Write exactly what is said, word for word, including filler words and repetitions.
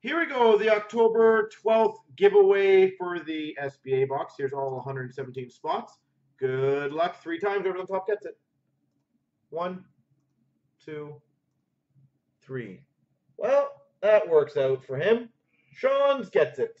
Here we go, the October twelfth giveaway for the S B A box. Here's all one hundred seventeen spots. Good luck. Three times, whoever on top gets it. One, two, three. Well, that works out for him. Sean's gets it.